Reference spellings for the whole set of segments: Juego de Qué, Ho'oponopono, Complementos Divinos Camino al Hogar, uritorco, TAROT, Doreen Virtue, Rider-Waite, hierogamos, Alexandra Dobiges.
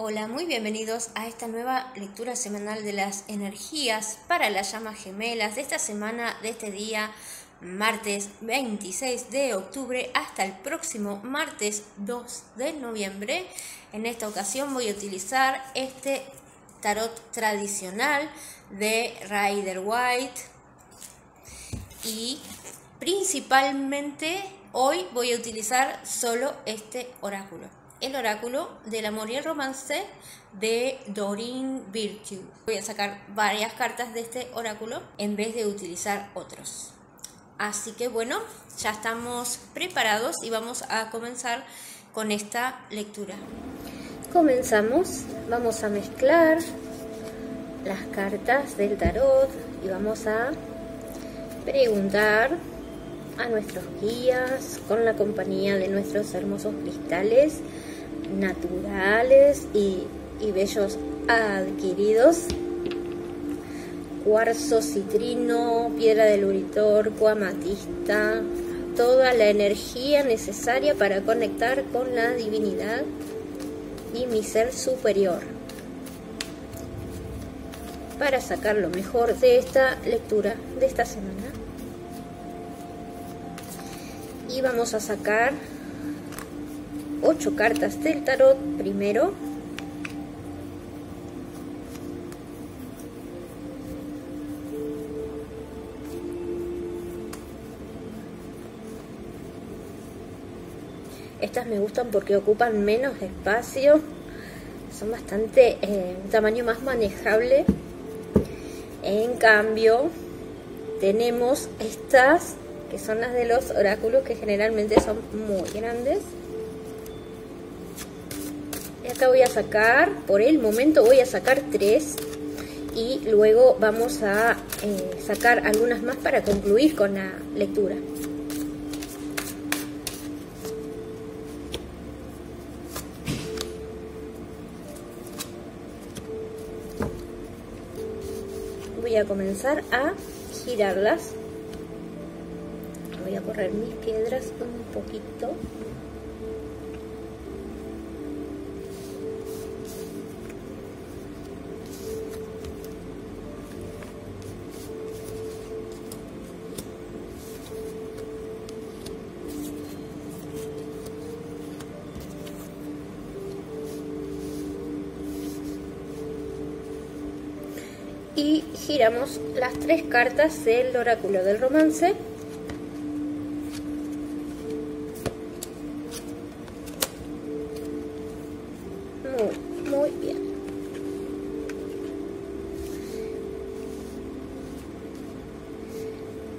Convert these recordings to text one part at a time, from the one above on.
Hola, muy bienvenidos a esta nueva lectura semanal de las energías para las llamas gemelas de esta semana, de este día, martes 26 de octubre hasta el próximo martes 2 de noviembre. En esta ocasión voy a utilizar este tarot tradicional de Rider-Waite y principalmente hoy voy a utilizar solo este oráculo. El oráculo del amor y el romance de Doreen Virtue. Voy a sacar varias cartas de este oráculo en vez de utilizar otros. Así que bueno, ya estamos preparados y vamos a comenzar con esta lectura. Comenzamos, vamos a mezclar las cartas del tarot y vamos a preguntar a nuestros guías con la compañía de nuestros hermosos cristales naturales y bellos adquiridos: cuarzo, citrino, piedra del uritorco, amatista, toda la energía necesaria para conectar con la divinidad y mi ser superior para sacar lo mejor de esta lectura de esta semana. Y vamos a sacar 8 cartas del tarot primero. Estas me gustan porque ocupan menos espacio, son bastante un tamaño más manejable. En cambio, tenemos estas que son las de los oráculos, que generalmente son muy grandes. Y acá voy a sacar, por el momento voy a sacar 3. Y luego vamos a sacar algunas más para concluir con la lectura. Voy a comenzar a girarlas. Voy a correr mis piedras un poquito. Y giramos las 3 cartas del oráculo del romance. Muy bien.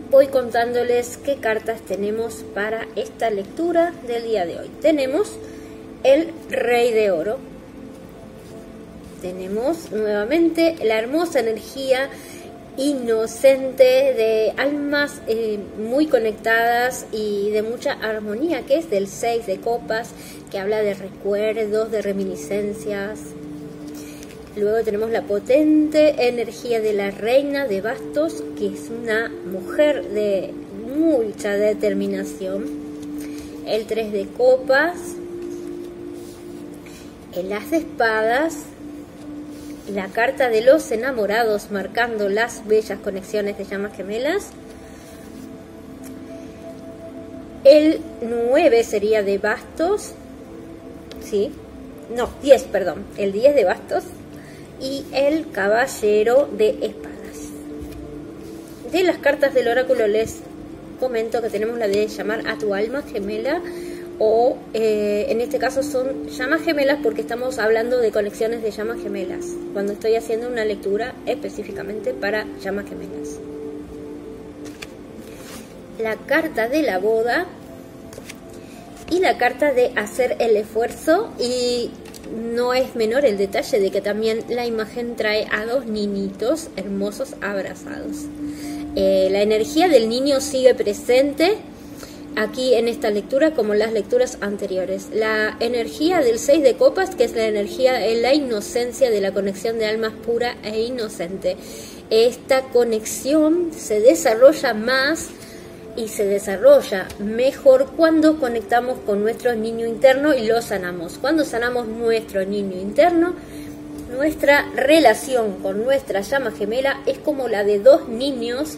Voy contándoles qué cartas tenemos para esta lectura del día de hoy. Tenemos el Rey de Oro. Tenemos nuevamente la hermosa energía inocente de almas muy conectadas y de mucha armonía, que es del 6 de copas, que habla de recuerdos, de reminiscencias. Luego tenemos la potente energía de la Reina de Bastos, que es una mujer de mucha determinación. El 3 de copas, el As de espadas, la carta de los enamorados, marcando las bellas conexiones de llamas gemelas. El 9 sería de bastos. Sí, no, 10, perdón. El 10 de bastos. Y el caballero de espadas. De las cartas del oráculo les comento que tenemos la de llamar a tu alma gemela. O en este caso son llamas gemelas porque estamos hablando de conexiones de llamas gemelas, cuando estoy haciendo una lectura específicamente para llamas gemelas. La carta de la boda y la carta de hacer el esfuerzo. Y no es menor el detalle de que también la imagen trae a 2 niñitos hermosos abrazados. La energía del niño sigue presente aquí en esta lectura, como en las lecturas anteriores. La energía del 6 de copas, que es la energía en la inocencia, de la conexión de almas pura e inocente. Esta conexión se desarrolla más y se desarrolla mejor cuando conectamos con nuestro niño interno y lo sanamos. Cuando sanamos nuestro niño interno, nuestra relación con nuestra llama gemela es como la de dos niños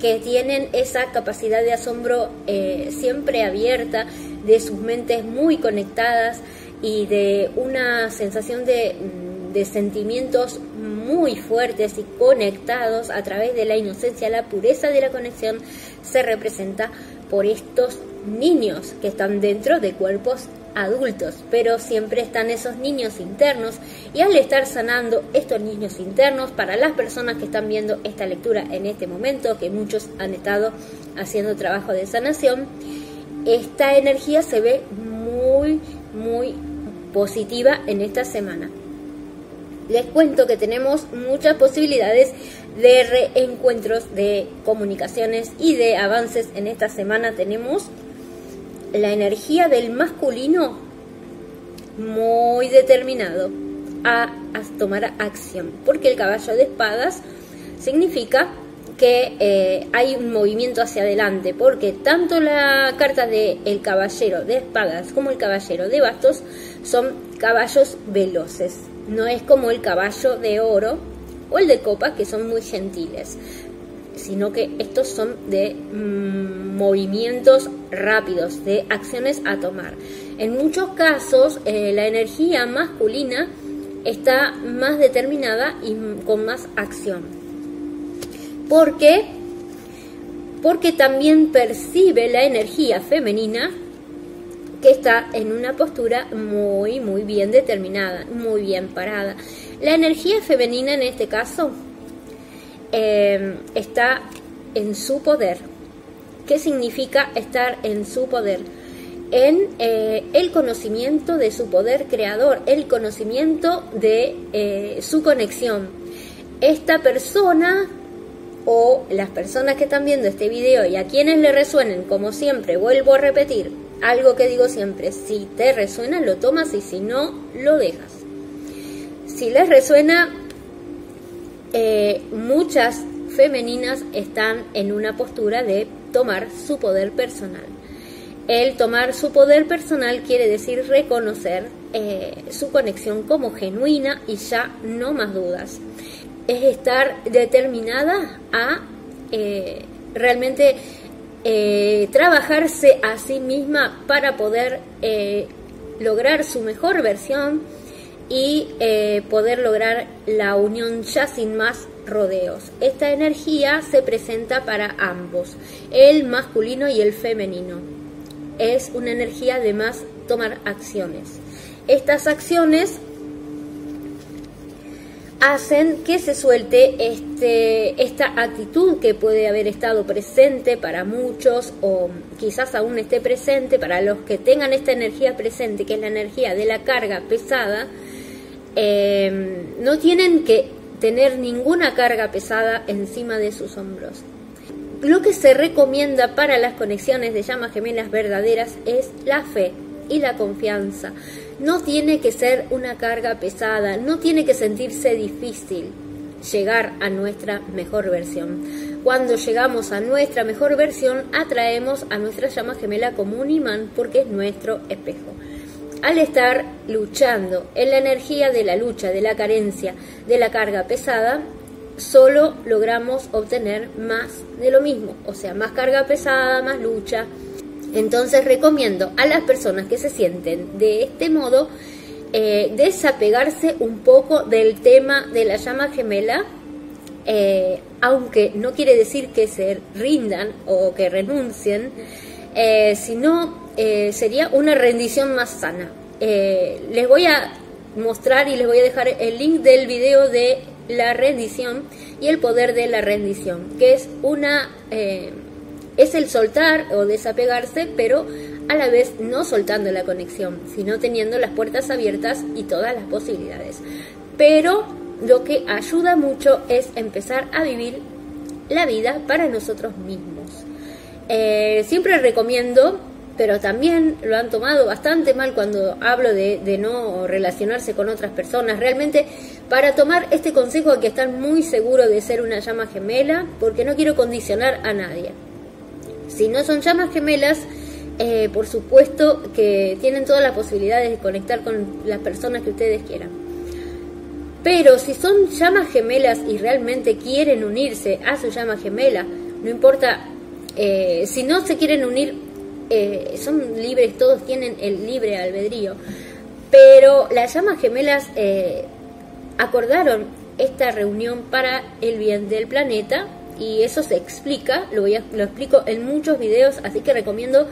que tienen esa capacidad de asombro siempre abierta, de sus mentes muy conectadas y de una sensación de sentimientos muy fuertes y conectados a través de la inocencia, la pureza de la conexión se representa por estos niños que están dentro de cuerpos adultos, pero siempre están esos niños internos y al estar sanando estos niños internos, para las personas que están viendo esta lectura en este momento, que muchos han estado haciendo trabajo de sanación, esta energía se ve muy, muy positiva en esta semana. Les cuento que tenemos muchas posibilidades de reencuentros, de comunicaciones y de avances en esta semana. Tenemos la energía del masculino muy determinado a tomar acción, porque el caballo de espadas significa que hay un movimiento hacia adelante, porque tanto la carta del caballero de espadas como el caballero de bastos son caballos veloces. No es como el caballo de oro o el de copa, que son muy gentiles, sino que estos son de movimientos rápidos, de acciones a tomar. En muchos casos la energía masculina está más determinada y con más acción. ¿Por qué? Porque también percibe la energía femenina, que está en una postura muy, muy bien determinada, muy bien parada. La energía femenina en este caso está en su poder. ¿Qué significa estar en su poder? En el conocimiento de su poder creador, el conocimiento de su conexión. Esta persona o las personas que están viendo este video y a quienes le resuenen, como siempre, vuelvo a repetir, algo que digo siempre, si te resuena lo tomas y si no, lo dejas. Si les resuena, muchas femeninas están en una postura de tomar su poder personal. El tomar su poder personal quiere decir reconocer su conexión como genuina y ya no más dudas. Es estar determinada a realmente trabajarse a sí misma para poder lograr su mejor versión y poder lograr la unión ya sin más rodeos. Esta energía se presenta para ambos, el masculino y el femenino. Es una energía de más tomar acciones. Estas acciones hacen que se suelte esta actitud que puede haber estado presente para muchos o quizás aún esté presente para los que tengan esta energía presente, que es la energía de la carga pesada. No tienen que tener ninguna carga pesada encima de sus hombros. Lo que se recomienda para las conexiones de llamas gemelas verdaderas es la fe y la confianza. No tiene que ser una carga pesada, no tiene que sentirse difícil llegar a nuestra mejor versión. Cuando llegamos a nuestra mejor versión, atraemos a nuestra llama gemela como un imán, porque es nuestro espejo. Al estar luchando en la energía de la lucha, de la carencia, de la carga pesada, solo logramos obtener más de lo mismo, o sea, más carga pesada, más lucha. Entonces recomiendo a las personas que se sienten de este modo desapegarse un poco del tema de la llama gemela, aunque no quiere decir que se rindan o que renuncien, sino sería una rendición más sana. Les voy a mostrar y les voy a dejar el link del video de la rendición y el poder de la rendición, que es una... es el soltar o desapegarse, pero a la vez no soltando la conexión, sino teniendo las puertas abiertas y todas las posibilidades. Pero lo que ayuda mucho es empezar a vivir la vida para nosotros mismos. Siempre recomiendo, pero también lo han tomado bastante mal cuando hablo de no relacionarse con otras personas. Realmente, para tomar este consejo hay que estar muy seguro de ser una llama gemela, porque no quiero condicionar a nadie. Si no son llamas gemelas, por supuesto que tienen todas las posibilidades de conectar con las personas que ustedes quieran. Pero si son llamas gemelas y realmente quieren unirse a su llama gemela, no importa, si no se quieren unir, son libres, todos tienen el libre albedrío. Pero las llamas gemelas acordaron esta reunión para el bien del planeta, y eso se explica, lo explico en muchos videos, así que recomiendo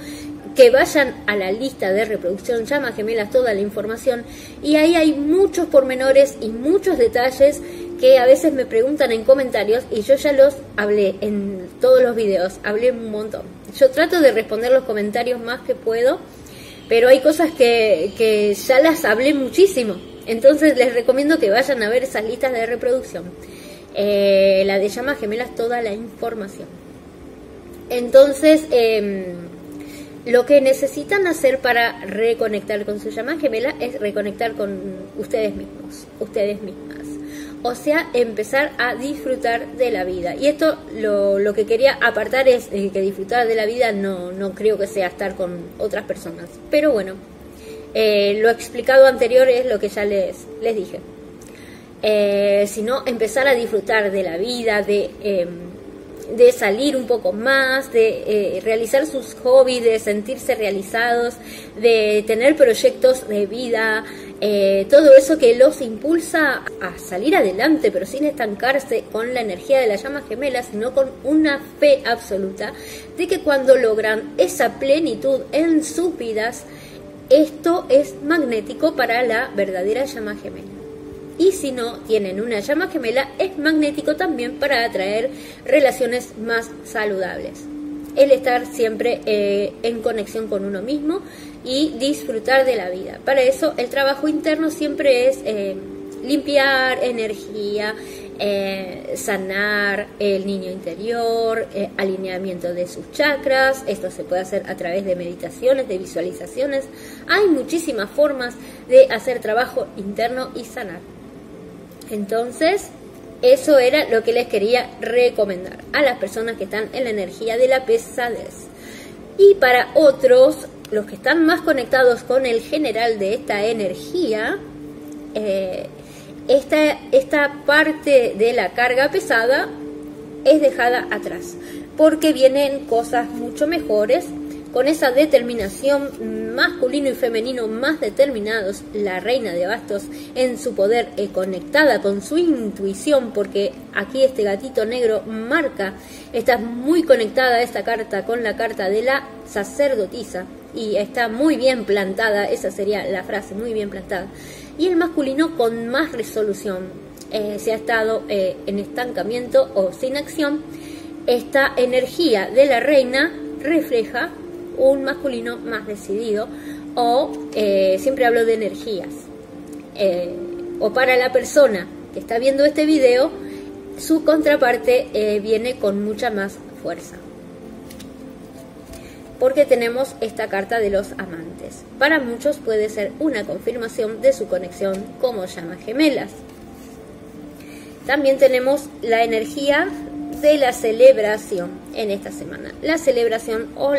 que vayan a la lista de reproducción Llamas Gemelas, toda la información, y ahí hay muchos pormenores y muchos detalles que a veces me preguntan en comentarios, y yo ya los hablé en todos los videos, hablé un montón. Yo trato de responder los comentarios más que puedo, pero hay cosas que ya las hablé muchísimo, entonces les recomiendo que vayan a ver esas listas de reproducción. La de Llamas Gemelas, toda la información. Entonces, lo que necesitan hacer para reconectar con su llama gemela es reconectar con ustedes mismos, ustedes mismas. O sea, empezar a disfrutar de la vida. Y esto lo que quería apartar es que disfrutar de la vida no creo que sea estar con otras personas. Pero bueno, lo explicado anterior es lo que ya les dije. Sino empezar a disfrutar de la vida, de salir un poco más, de realizar sus hobbies, de sentirse realizados, de tener proyectos de vida, todo eso que los impulsa a salir adelante, pero sin estancarse con la energía de las llamas gemelas, sino con una fe absoluta de que cuando logran esa plenitud en sus vidas, esto es magnético para la verdadera llama gemela. Y si no tienen una llama gemela, es magnético también para atraer relaciones más saludables. El estar siempre en conexión con uno mismo y disfrutar de la vida. Para eso el trabajo interno siempre es limpiar energía, sanar el niño interior, alineamiento de sus chakras. Esto se puede hacer a través de meditaciones, de visualizaciones. Hay muchísimas formas de hacer trabajo interno y sanar. Entonces, eso era lo que les quería recomendar a las personas que están en la energía de la pesadez. Y para otros, los que están más conectados con el general de esta energía, esta parte de la carga pesada es dejada atrás, porque vienen cosas mucho mejores. Con esa determinación, masculino y femenino más determinados, la reina de bastos en su poder, conectada con su intuición, porque aquí este gatito negro marca, está muy conectada esta carta con la carta de la sacerdotisa, y está muy bien plantada, esa sería la frase, muy bien plantada. Y el masculino con más resolución, si ha estado en estancamiento o sin acción, esta energía de la reina refleja un masculino más decidido, o siempre hablo de energías, o para la persona que está viendo este video, su contraparte viene con mucha más fuerza, porque tenemos esta carta de los amantes. Para muchos puede ser una confirmación de su conexión como llamas gemelas. También tenemos la energía de la celebración en esta semana. La celebración o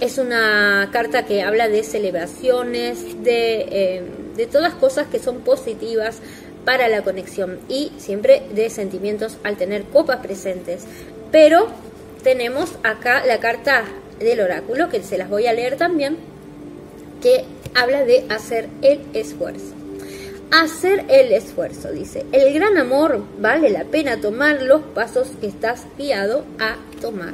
es una carta que habla de celebraciones, de todas cosas que son positivas para la conexión, y siempre de sentimientos al tener copas presentes. Pero tenemos acá la carta del oráculo, que se las voy a leer también, que habla de hacer el esfuerzo. Hacer el esfuerzo, dice: el gran amor vale la pena tomar los pasos que estás guiado a tomar.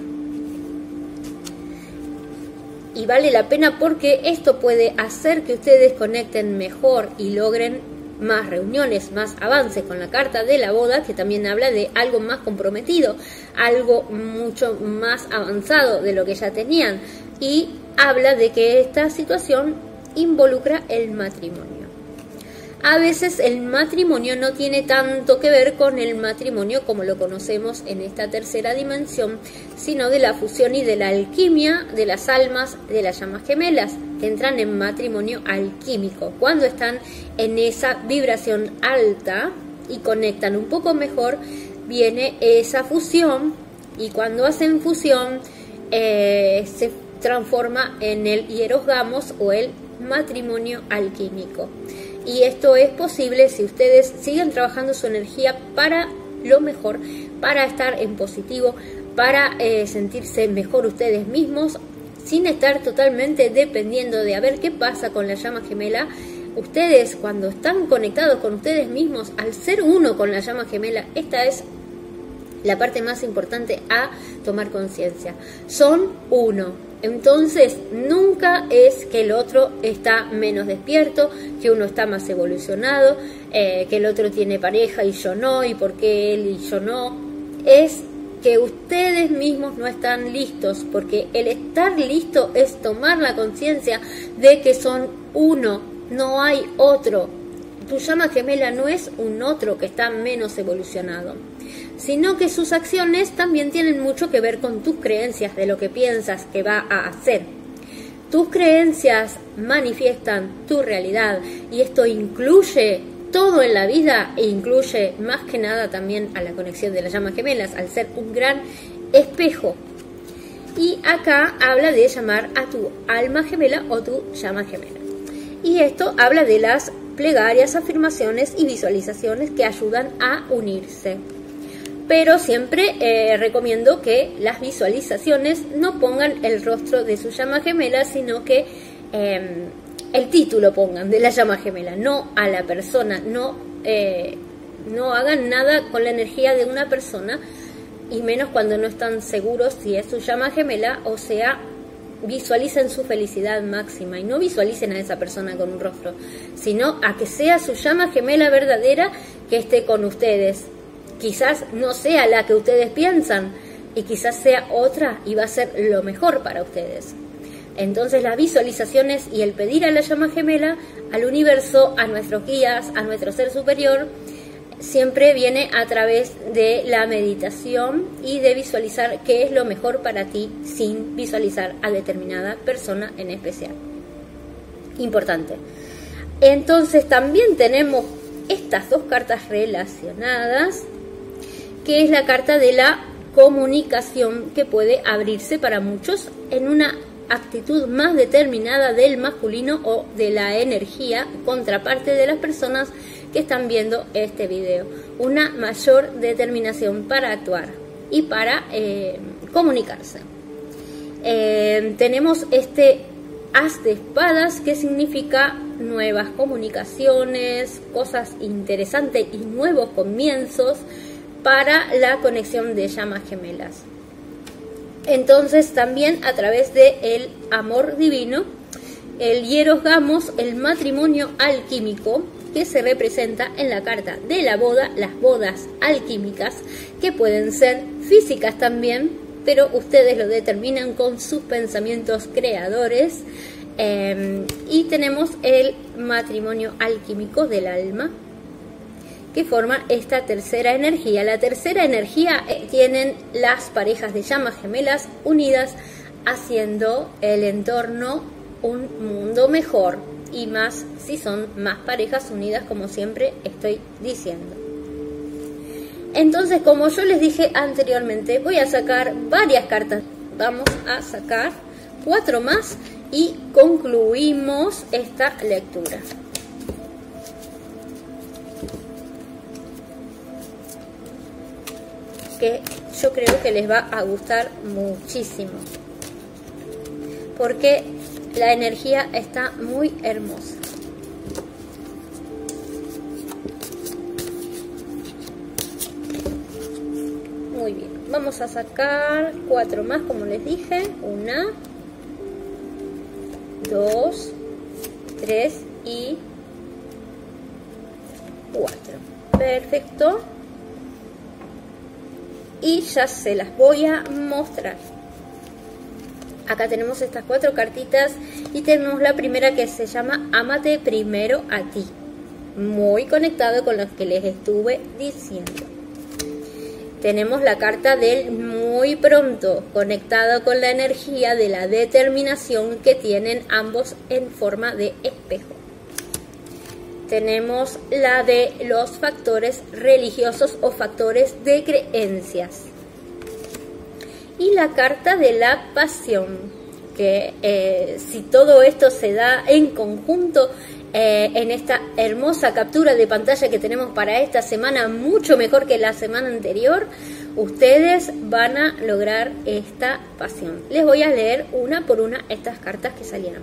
Y vale la pena porque esto puede hacer que ustedes conecten mejor y logren más reuniones, más avances. Con la carta de la boda, que también habla de algo más comprometido, algo mucho más avanzado de lo que ya tenían, y habla de que esta situación involucra el matrimonio. A veces el matrimonio no tiene tanto que ver con el matrimonio como lo conocemos en esta tercera dimensión, sino de la fusión y de la alquimia de las almas de las llamas gemelas, que entran en matrimonio alquímico, cuando están en esa vibración alta y conectan un poco mejor, viene esa fusión y cuando hacen fusión se transforma en el hierogamos o el matrimonio alquímico. Y esto es posible si ustedes siguen trabajando su energía para lo mejor, para estar en positivo, para sentirse mejor ustedes mismos, sin estar totalmente dependiendo de a ver qué pasa con la llama gemela. Ustedes, cuando están conectados con ustedes mismos, al ser uno con la llama gemela, esta es la parte más importante a tomar conciencia. Son uno. Entonces, nunca es que el otro está menos despierto, que uno está más evolucionado, que el otro tiene pareja y yo no, y por qué él y yo no. Es que ustedes mismos no están listos, porque el estar listo es tomar la conciencia de que son uno, no hay otro. Tu llama gemela no es un otro que está menos evolucionado, sino que sus acciones también tienen mucho que ver con tus creencias de lo que piensas que va a hacer. Tus creencias manifiestan tu realidad y esto incluye todo en la vida e incluye más que nada también a la conexión de las llamas gemelas al ser un gran espejo. Y acá habla de llamar a tu alma gemela o tu llama gemela. Y esto habla de las plegarias, afirmaciones y visualizaciones que ayudan a unirse. Pero siempre recomiendo que las visualizaciones no pongan el rostro de su llama gemela, sino que el título pongan de la llama gemela, no a la persona. No hagan nada con la energía de una persona, y menos cuando no están seguros si es su llama gemela. O sea, visualicen su felicidad máxima y no visualicen a esa persona con un rostro, sino a que sea su llama gemela verdadera que esté con ustedes. Quizás no sea la que ustedes piensan y quizás sea otra y va a ser lo mejor para ustedes. Entonces las visualizaciones y el pedir a la llama gemela, al universo, a nuestros guías, a nuestro ser superior, siempre viene a través de la meditación y de visualizar qué es lo mejor para ti sin visualizar a determinada persona en especial. Importante. Entonces también tenemos estas dos cartas relacionadas, que es la carta de la comunicación, que puede abrirse para muchos en una actitud más determinada del masculino o de la energía contraparte de las personas que están viendo este video. Una mayor determinación para actuar y para comunicarse. Tenemos este As de espadas, que significa nuevas comunicaciones, cosas interesantes y nuevos comienzos para la conexión de llamas gemelas. Entonces también a través de el amor divino, el hierogamos, el matrimonio alquímico, que se representa en la carta de la boda, las bodas alquímicas, que pueden ser físicas también, pero ustedes lo determinan con sus pensamientos creadores. Y tenemos el matrimonio alquímico del alma, que forma esta tercera energía. La tercera energía tienen las parejas de llamas gemelas unidas, haciendo el entorno un mundo mejor, y más si son más parejas unidas, como siempre estoy diciendo. Entonces, como yo les dije anteriormente, voy a sacar varias cartas. Vamos a sacar 4 más y concluimos esta lectura. Que yo creo que les va a gustar muchísimo, porque la energía está muy hermosa. Muy bien, vamos a sacar 4 más, como les dije. 1, 2, 3 y 4. Perfecto. Y ya se las voy a mostrar. Acá tenemos estas 4 cartitas y tenemos la primera, que se llama Ámate primero a ti. Muy conectado con lo que les estuve diciendo. Tenemos la carta del muy pronto, conectado con la energía de la determinación que tienen ambos en forma de espejo. Tenemos la de los factores religiosos o factores de creencias. y la carta de la pasión, que si todo esto se da en conjunto en esta hermosa captura de pantalla que tenemos para esta semana, mucho mejor que la semana anterior, ustedes van a lograr esta pasión. Les voy a leer una por una estas cartas que salieron.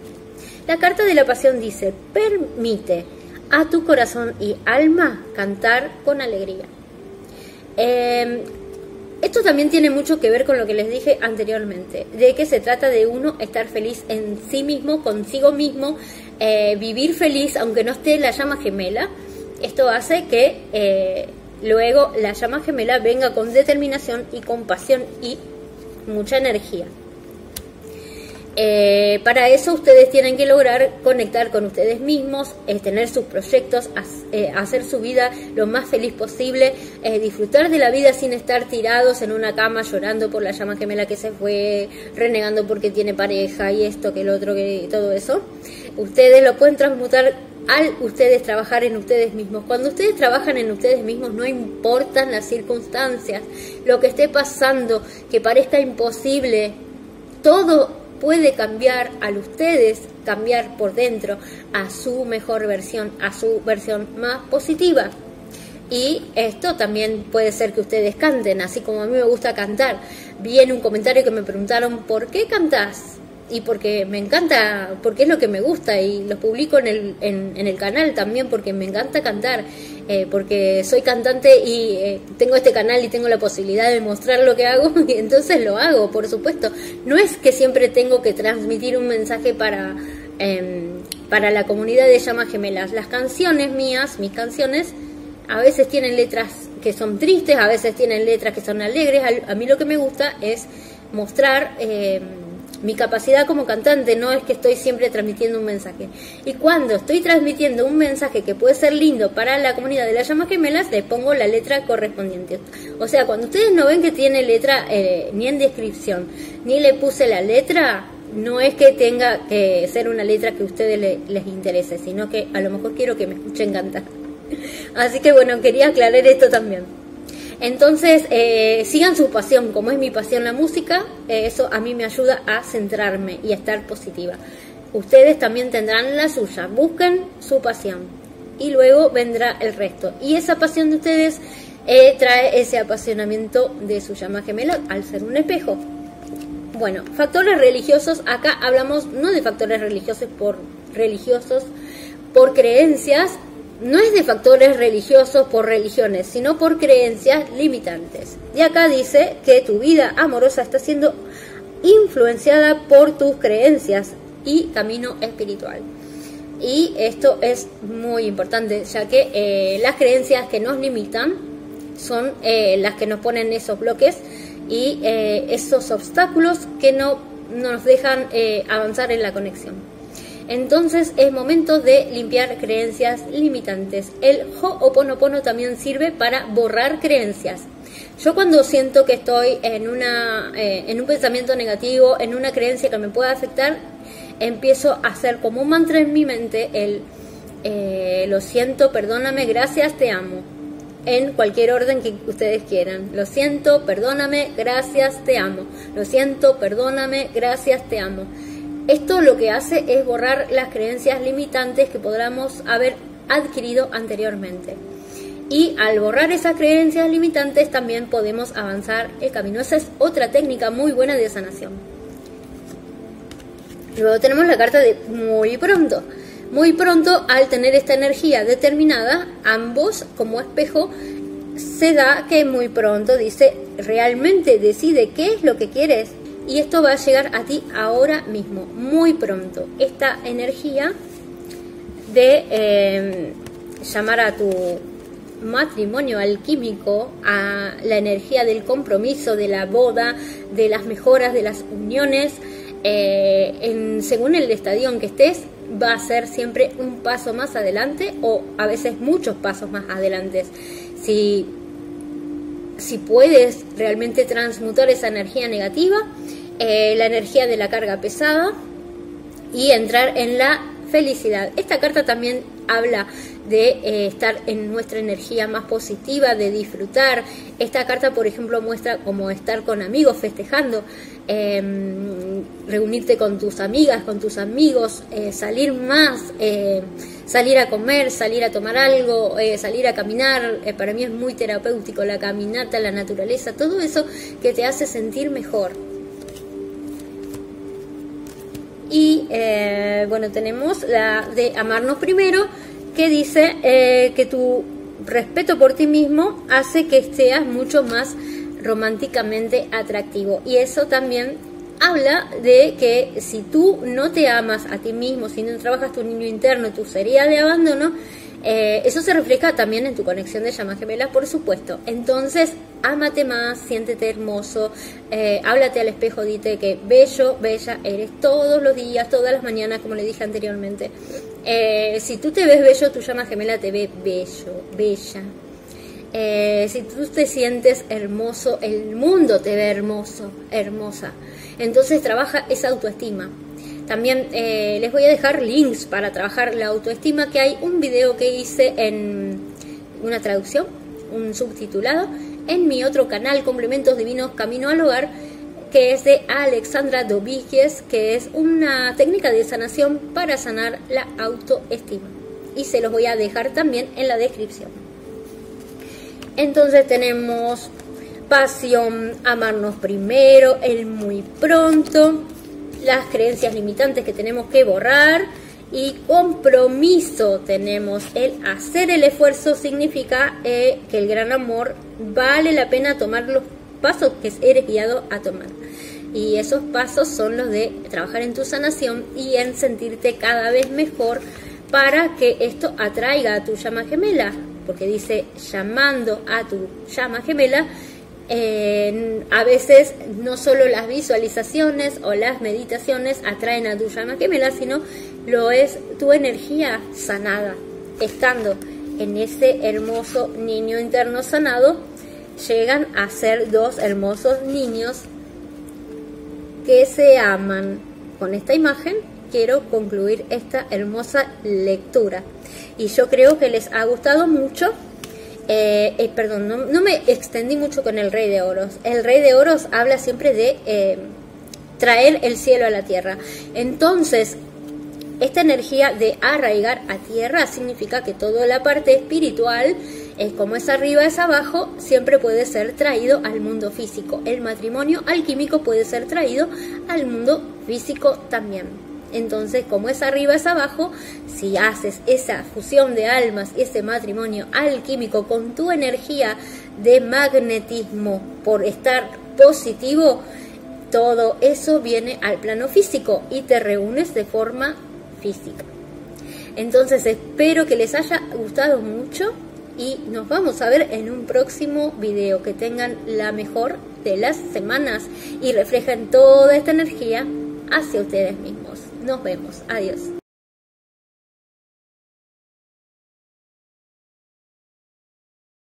La carta de la pasión dice: permite a tu corazón y alma cantar con alegría. Esto también tiene mucho que ver con lo que les dije anteriormente, de que se trata de uno estar feliz en sí mismo, consigo mismo, vivir feliz, aunque no esté la llama gemela. Esto hace que luego la llama gemela venga con determinación y compasión y mucha energía. Para eso ustedes tienen que lograr conectar con ustedes mismos, tener sus proyectos, hacer su vida lo más feliz posible, disfrutar de la vida sin estar tirados en una cama llorando por la llama gemela que se fue, renegando porque tiene pareja y esto que el otro que todo eso. Ustedes lo pueden transmutar al ustedes trabajar en ustedes mismos. Cuando ustedes trabajan en ustedes mismos, no importan las circunstancias, lo que esté pasando, que parezca imposible, todo puede cambiar al ustedes cambiar por dentro a su mejor versión, a su versión más positiva. Y esto también puede ser que ustedes canten, así como a mí me gusta cantar. Vi en un comentario que me preguntaron ¿por qué cantás? Y porque me encanta, porque es lo que me gusta, y los publico en el canal también porque me encanta cantar, porque soy cantante y tengo este canal y tengo la posibilidad de mostrar lo que hago, y entonces lo hago, por supuesto. No es que siempre tengo que transmitir un mensaje para la comunidad de llamas gemelas. Las canciones mías, mis canciones, a veces tienen letras que son tristes, a veces tienen letras que son alegres. A mí lo que me gusta es mostrar mi capacidad como cantante, no es que estoy siempre transmitiendo un mensaje. Y cuando estoy transmitiendo un mensaje que puede ser lindo para la comunidad de las llamas gemelas, les pongo la letra correspondiente. O sea, cuando ustedes no ven que tiene letra ni en descripción, ni le puse la letra, no es que tenga que ser una letra que a ustedes les interese, sino que a lo mejor quiero que me escuchen cantar. Así que bueno, quería aclarar esto también. Entonces, sigan su pasión, como es mi pasión la música, eso a mí me ayuda a centrarme y a estar positiva. Ustedes también tendrán la suya, busquen su pasión y luego vendrá el resto. Y esa pasión de ustedes trae ese apasionamiento de su llama gemela al ser un espejo. Bueno, factores religiosos, acá hablamos no de factores religiosos por creencias, no es de factores religiosos por religiones, sino por creencias limitantes. Y acá dice que tu vida amorosa está siendo influenciada por tus creencias y camino espiritual. Y esto es muy importante, ya que las creencias que nos limitan son las que nos ponen esos bloques y esos obstáculos que no nos dejan avanzar en la conexión. Entonces es momento de limpiar creencias limitantes. El Ho'oponopono también sirve para borrar creencias. Yo cuando siento que estoy en un pensamiento negativo, en una creencia que me pueda afectar, empiezo a hacer como un mantra en mi mente el lo siento, perdóname, gracias, te amo. En cualquier orden que ustedes quieran. Lo siento, perdóname, gracias, te amo. Lo siento, perdóname, gracias, te amo. Esto lo que hace es borrar las creencias limitantes que podamos haber adquirido anteriormente. Y al borrar esas creencias limitantes también podemos avanzar el camino. Esa es otra técnica muy buena de sanación. Luego tenemos la carta de muy pronto. Muy pronto, al tener esta energía determinada, ambos como espejo, se da que muy pronto dice, realmente decide qué es lo que quieres. Y esto va a llegar a ti ahora mismo, muy pronto. Esta energía de llamar a tu matrimonio alquímico, a la energía del compromiso, de la boda, de las mejoras, de las uniones, según el estadio en que estés, va a ser siempre un paso más adelante o a veces muchos pasos más adelante. Si puedes realmente transmutar esa energía negativa, la energía de la carga pesada y entrar en la felicidad. Esta carta también habla de estar en nuestra energía más positiva, de disfrutar. Esta carta, por ejemplo, muestra como estar con amigos, festejando, reunirte con tus amigas, con tus amigos, salir más, salir a comer, salir a tomar algo, salir a caminar. Para mí es muy terapéutico la caminata, la naturaleza, todo eso que te hace sentir mejor. Y bueno, tenemos la de amarnos primero, que dice que tu respeto por ti mismo hace que seas mucho más románticamente atractivo. Y eso también habla de que si tú no te amas a ti mismo, si no trabajas tu niño interno, tu herida de abandono, eso se refleja también en tu conexión de llamas gemelas, por supuesto. Entonces, ámate más, siéntete hermoso, háblate al espejo, dite que bello, bella eres todos los días, todas las mañanas, como le dije anteriormente. Si tú te ves bello, tu llama gemela te ve bello, bella. Si tú te sientes hermoso, el mundo te ve hermoso, hermosa. Entonces trabaja esa autoestima. También les voy a dejar links para trabajar la autoestima, que hay un video que hice en una traducción, un subtitulado, en mi otro canal, Complementos Divinos Camino al Hogar, que es de Alexandra Dobiges, que es una técnica de sanación para sanar la autoestima. Y se los voy a dejar también en la descripción. Entonces tenemos pasión, amarnos primero, el muy pronto, las creencias limitantes que tenemos que borrar, y compromiso. Tenemos el hacer el esfuerzo, significa que el gran amor vale la pena tomar los pasos que eres guiado a tomar, y esos pasos son los de trabajar en tu sanación y en sentirte cada vez mejor, para que esto atraiga a tu llama gemela, porque dice llamando a tu llama gemela. A veces no solo las visualizaciones o las meditaciones atraen a tu llama gemela, sino lo es tu energía sanada. Estando en ese hermoso niño interno sanado, llegan a ser dos hermosos niños que se aman. Con esta imagen quiero concluir esta hermosa lectura, y yo creo que les ha gustado mucho. Perdón, no me extendí mucho con el Rey de Oros. El Rey de Oros habla siempre de traer el cielo a la tierra. Entonces, esta energía de arraigar a tierra significa que toda la parte espiritual, como es arriba es abajo, siempre puede ser traído al mundo físico. El matrimonio alquímico puede ser traído al mundo físico también. Entonces, como es arriba es abajo, si haces esa fusión de almas, ese matrimonio alquímico con tu energía de magnetismo por estar positivo, todo eso viene al plano físico y te reúnes de forma física. Entonces, espero que les haya gustado mucho y nos vamos a ver en un próximo video. Que tengan la mejor de las semanas y reflejen toda esta energía hacia ustedes mismos. Nos vemos. Adiós.